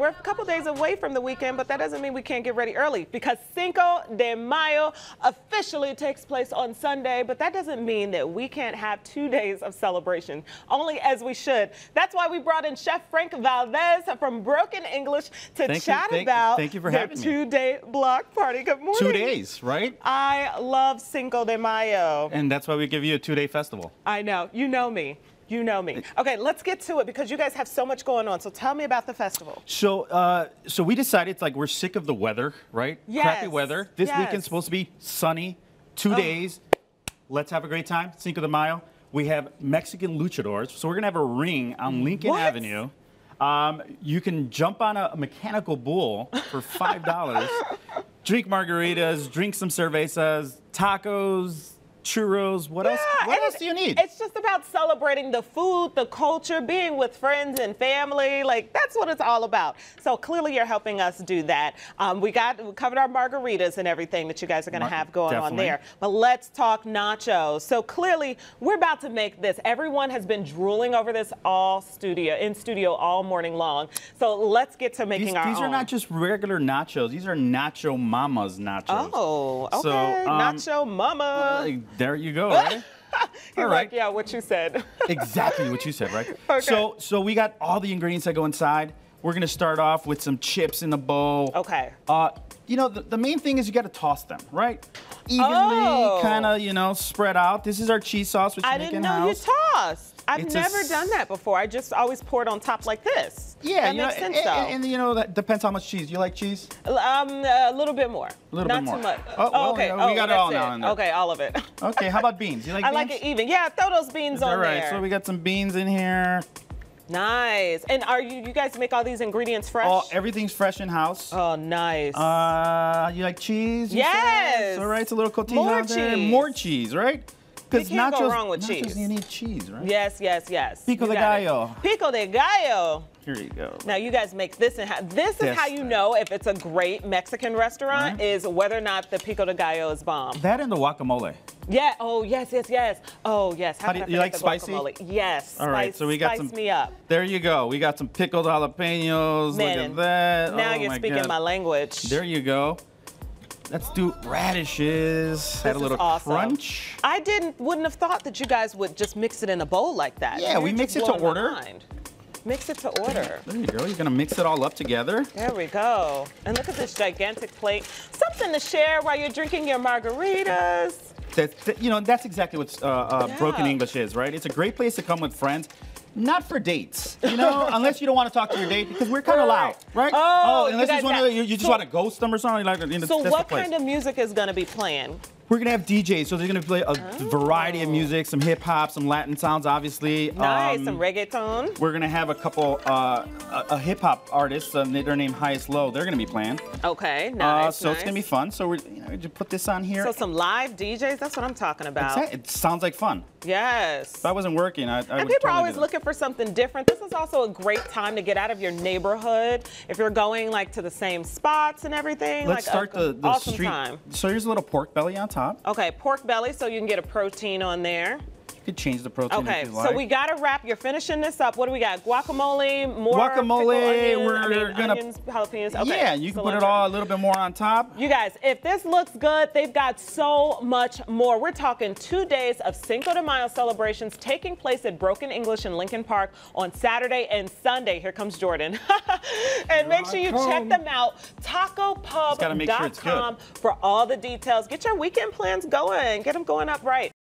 We're a couple days away from the weekend, but that doesn't mean we can't get ready early, because Cinco de Mayo officially takes place on Sunday, but that doesn't mean that we can't have 2 days of celebration, only as we should. That's why we brought in Chef Frank Valdez from Broken English to chat about the two-day block party. Good morning. 2 days, right? I love Cinco de Mayo. And that's why we give you a two-day festival. I know. You know me. You know me. Okay, let's get to it, because you guys have so much going on. So tell me about the festival. So so we decided, like, we're sick of the weather, right? Yes. Crappy weather. This weekend's supposed to be sunny. Two days. Let's have a great time. Cinco de Mayo. We have Mexican luchadors. So we're going to have a ring on Lincoln Avenue. You can jump on a mechanical bull for $5. Drink margaritas. Drink some cervezas. Tacos. Churros. What else do you need? It's just about celebrating the food, the culture, being with friends and family. Like, that's what it's all about. So clearly you're helping us do that. We covered our margaritas and everything that you guys are going to have going on there. But let's talk nachos. So clearly we're about to make this. Everyone has been drooling over this in studio all morning long. So let's get to making these. These are not just regular nachos. These are Nacho Mama's nachos. Oh, okay. So, Nacho Mama. There you go, right? All right. Like, yeah, what you said. Exactly what you said, right? Okay. So we got all the ingredients that go inside. We're going to start off with some chips in the bowl. Okay. You know, the main thing is you got to toss them, right? Evenly, kind of, you know, spread out. This is our cheese sauce, which I didn't know you tossed. I've never done that before. I just always pour it on top like this. Yeah, that makes sense, though. And you know, that depends how much cheese. You like cheese? A little bit more. A little bit more. Not too much. Oh, okay. We got it all now in there. Okay, all of it. Okay, how about beans? You like beans? I like it even. Yeah, throw those beans on there. All right, so we got some beans in here. Nice. And are you guys make all these ingredients fresh? Oh, everything's fresh in house. Oh, nice. You like cheese? Yes. All right, it's a little cotija. More cheese. More cheese, right? Because nachos, go wrong with cheese. You need cheese, right? Yes, yes, yes. Pico de gallo. Pico de gallo. Here you go. Now you guys make this, and this is how you know if it's a great Mexican restaurant, is whether or not the pico de gallo is bomb. That and the guacamole. Yeah. Oh yes, yes, yes. Oh yes. How do you like spicy? Guacamole? Yes. All right. So we got some. Spice me up. There you go. We got some pickled jalapenos. Man, look at that. Now you're speaking my language. There you go. Let's do radishes. Add a little crunch. I wouldn't have thought that you guys would just mix it in a bowl like that. Yeah, we mix it to order. Mix it to order. There you go. You're gonna mix it all up together. There we go. And look at this gigantic plate. Something to share while you're drinking your margaritas. You know, that's exactly what Broken English is, right? It's a great place to come with friends. Not for dates, you know, unless you don't want to talk to your date, because we're kind of loud, right? Oh, unless it's one of the, you just want to ghost them or something. Like, so what kind of music is going to be playing? We're going to have DJs, so they're going to play a variety of music, some hip-hop, some Latin sounds, obviously. Nice, some reggaeton. We're going to have a couple hip-hop artists, they're named Highest Low. They're going to be playing. Okay, nice, so it's going to be fun. So we're just put this on here. So some live DJs, that's what I'm talking about. It sounds like fun. Yes. If I wasn't working, I would totally do that. And people are always looking for something different. This is also a great time to get out of your neighborhood. If you're going, like, to the same spots and everything. Let's start the street. So here's a little pork belly on top. Okay, pork belly, so you can get a protein on there. You could change the protein if you like. So we got to wrap. You're finishing this up. What do we got? Guacamole, more guacamole. Onions, onions, jalapenos. Okay. Yeah, you can put it all a little bit more on top. You guys, if this looks good, they've got so much more. We're talking 2 days of Cinco de Mayo celebrations taking place at Broken English in Lincoln Park on Saturday and Sunday. Here comes Jordan. And make sure you check them out. Tacopub.com for all the details. Get your weekend plans going. Get them going up right.